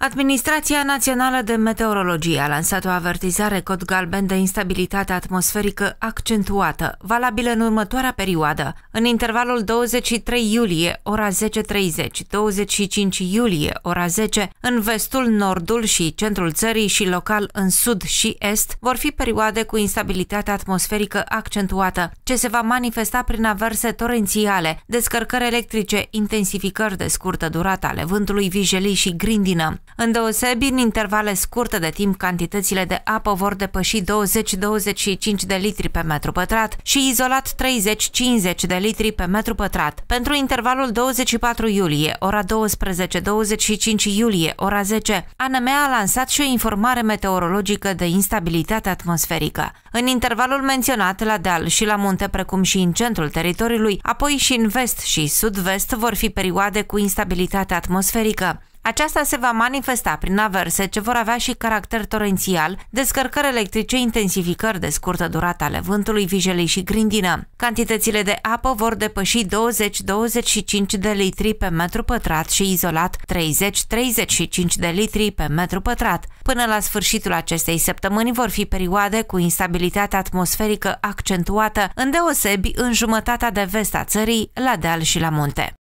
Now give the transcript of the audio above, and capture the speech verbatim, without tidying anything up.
Administrația Națională de Meteorologie a lansat o avertizare cod galben de instabilitate atmosferică accentuată, valabilă în următoarea perioadă. În intervalul douăzeci și trei iulie, ora zece și treizeci, douăzeci și cinci iulie, ora zece, în vestul, nordul și centrul țării și local în sud și est, vor fi perioade cu instabilitate atmosferică accentuată, ce se va manifesta prin averse torențiale, descărcări electrice, intensificări de scurtă durată ale vântului, vijelii și grindină. Îndeosebi, în intervale scurte de timp, cantitățile de apă vor depăși douăzeci douăzeci și cinci de litri pe metru pătrat și izolat treizeci cincizeci de litri pe metru pătrat. Pentru intervalul douăzeci și patru iulie, ora douăsprezece, douăzeci și cinci iulie, ora zece, A N M a lansat și o informare meteorologică de instabilitate atmosferică. În intervalul menționat, la deal și la munte, precum și în centrul teritoriului, apoi și în vest și sud-vest, vor fi perioade cu instabilitate atmosferică. Aceasta se va manifesta prin averse ce vor avea și caracter torențial, descărcări electrice, intensificări de scurtă durată ale vântului, vijelii și grindină. Cantitățile de apă vor depăși douăzeci douăzeci și cinci de litri pe metru pătrat și izolat treizeci treizeci și cinci de litri pe metru pătrat. Până la sfârșitul acestei săptămâni vor fi perioade cu instabilitate atmosferică accentuată, îndeosebi în jumătatea de vest a țării, la deal și la munte.